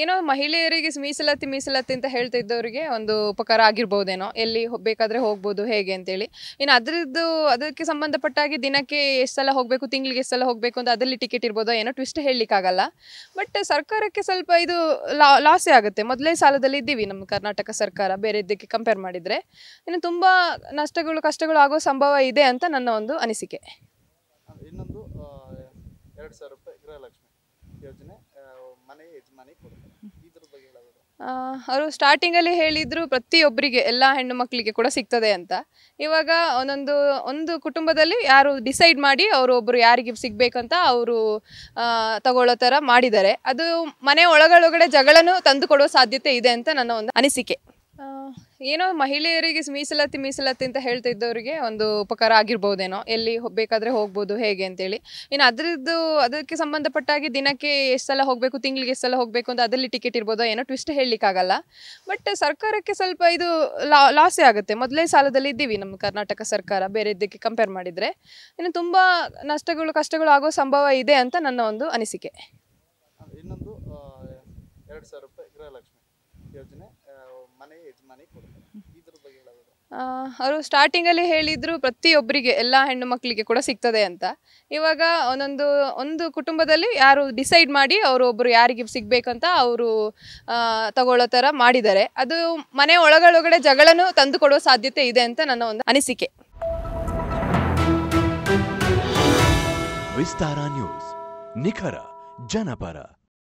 ಏನೋ ಮಹಿಳೆಯರಿಗೆ ಮೀಸಲಾತಿ ಮೀಸಲಾತಿ ಅಂತ ಹೇಳ್ತಾ ಇದ್ದವರಿಗೆ ಒಂದು ಉಪಕಾರ ಆಗಿರಬಹುದೇನೋ, ಎಲ್ಲಿ ಬೇಕಾದ್ರೆ ಹೋಗಬಹುದು ಹೇಗೆ ಅಂತೇಳಿ. ಇನ್ನು ಅದರದ್ದು ಅದಕ್ಕೆ ಸಂಬಂಧಪಟ್ಟಾಗಿ ದಿನಕ್ಕೆ ಎಷ್ಟು ಸಲ ಹೋಗಬೇಕು, ತಿಂಗಳಿಗೆ ಎಷ್ಟು ಸಲ ಹೋಗಬೇಕು ಅಂತ ಅದರಲ್ಲಿ ಟಿಕೆಟ್ ಇರ್ಬೋದೋ ಏನೋ ಟ್ವಿಸ್ಟ್ ಹೇಳಲಿಕ್ಕಾಗಲ್ಲ. ಬಟ್ ಸರ್ಕಾರಕ್ಕೆ ಸ್ವಲ್ಪ ಇದು ಲಾಸೇ ಆಗುತ್ತೆ. ಮೊದಲೇ ಸಾಲದಲ್ಲಿ ಇದ್ದೀವಿ ನಮ್ಮ ಕರ್ನಾಟಕ ಸರ್ಕಾರ ಬೇರೆ ಇದಕ್ಕೆ ಕಂಪೇರ್ ಮಾಡಿದರೆ. ಇನ್ನು ತುಂಬ ನಷ್ಟಗಳು ಕಷ್ಟಗಳು ಆಗೋ ಸಂಭವ ಇದೆ ಅಂತ ನನ್ನ ಒಂದು ಅನಿಸಿಕೆ. ಇನ್ನೊಂದು 2000 ರೂಪಾಯಿ ಗೃಹಲಕ್ಷ್ಮಿ ಯೋಜನೆ ಮನೆ ಯಜಮಾನಿ ಕೊಡ್ತಾರೆ, ಇದರ ಬಗ್ಗೆ ಹೇಳಬಹುದು. ಅವರು ಸ್ಟಾರ್ಟಿಂಗಲ್ಲಿ ಹೇಳಿದ್ರು ಪ್ರತಿಯೊಬ್ಬರಿಗೆ ಎಲ್ಲ ಹೆಣ್ಣು ಮಕ್ಕಳಿಗೆ ಕೂಡ ಸಿಗ್ತದೆ ಅಂತ. ಇವಾಗ ಒಂದು ಕುಟುಂಬದಲ್ಲಿ ಯಾರು ಡಿಸೈಡ್ ಮಾಡಿ ಅವರು ಒಬ್ಬರು ಯಾರಿಗೆ ಸಿಗ್ಬೇಕಂತ ಅವರು ತಗೊಳ್ಳೋ ಥರ ಮಾಡಿದ್ದಾರೆ. ಅದು ಮನೆ ಒಳಗಡೆ ಜಗಳನೂ ತಂದುಕೊಡೋ ಸಾಧ್ಯತೆ ಇದೆ ಅಂತ ನನ್ನ ಒಂದು ಅನಿಸಿಕೆ. ಏನೋ ಮಹಿಳೆಯರಿಗೆ ಮೀಸಲಾತಿ ಮೀಸಲಾತಿ ಅಂತ ಹೇಳ್ತಾ ಇದ್ದವರಿಗೆ ಒಂದು ಉಪಕಾರ ಆಗಿರಬಹುದೇನೋ, ಎಲ್ಲಿ ಬೇಕಾದರೆ ಹೋಗ್ಬೋದು ಹೇಗೆ ಅಂತೇಳಿ. ಇನ್ನು ಅದರದ್ದು ಅದಕ್ಕೆ ಸಂಬಂಧಪಟ್ಟಾಗಿ ದಿನಕ್ಕೆ ಎಷ್ಟು ಸಲ ಹೋಗಬೇಕು, ತಿಂಗಳಿಗೆ ಎಷ್ಟು ಸಲ ಹೋಗಬೇಕು ಅಂತ ಅದರಲ್ಲಿ ಟಿಕೆಟ್ ಇರ್ಬೋದೋ ಏನೋ ಟ್ವಿಸ್ಟ್ ಹೇಳಲಿಕ್ಕಾಗಲ್ಲ. ಬಟ್ ಸರ್ಕಾರಕ್ಕೆ ಸ್ವಲ್ಪ ಇದು ಲಾಸೇ ಆಗುತ್ತೆ. ಮೊದಲೇ ಸಾಲದಲ್ಲಿ ಇದ್ದೀವಿ ನಮ್ಮ ಕರ್ನಾಟಕ ಸರ್ಕಾರ ಬೇರೆ ಇದಕ್ಕೆ ಕಂಪೇರ್ ಮಾಡಿದರೆ. ಇನ್ನು ತುಂಬ ನಷ್ಟಗಳು ಕಷ್ಟಗಳು ಆಗೋ ಸಂಭವ ಇದೆ ಅಂತ ನನ್ನ ಒಂದು ಅನಿಸಿಕೆ. ಇನ್ನೊಂದು 2000 ರೂಪಾಯಿ ಗೃಹಲಕ್ಷ್ಮಿ ಯೋಜನೆ ಮನೆ ಯಜಮಾನಿ ಕೊಡ್ತಾರೆ, ಇದರ ಬಗ್ಗೆ ಹೇಳಬಹುದು. ಅವರು ಸ್ಟಾರ್ಟಿಂಗಲ್ಲಿ ಹೇಳಿದ್ರು ಪ್ರತಿಯೊಬ್ಬರಿಗೆ ಎಲ್ಲ ಹೆಣ್ಣು ಮಕ್ಕಳಿಗೆ ಕೂಡ ಸಿಗ್ತದೆ ಅಂತ. ಇವಾಗ ಒಂದು ಕುಟುಂಬದಲ್ಲಿ ಯಾರು ಡಿಸೈಡ್ ಮಾಡಿ ಅವರು ಒಬ್ಬರು ಯಾರಿಗೆ ಸಿಗ್ಬೇಕಂತ ಅವರು ತಗೊಳ್ಳೋ ಥರ ಮಾಡಿದ್ದಾರೆ. ಅದು ಮನೆ ಒಳಗಡೆ ಜಗಳನೂ ತಂದುಕೊಡೋ ಸಾಧ್ಯತೆ ಇದೆ ಅಂತ ನನ್ನ ಒಂದು ಅನಿಸಿಕೆ. ವಿಸ್ತಾರ ನ್ಯೂಸ್, ನಿಖರ ಜನಪರ.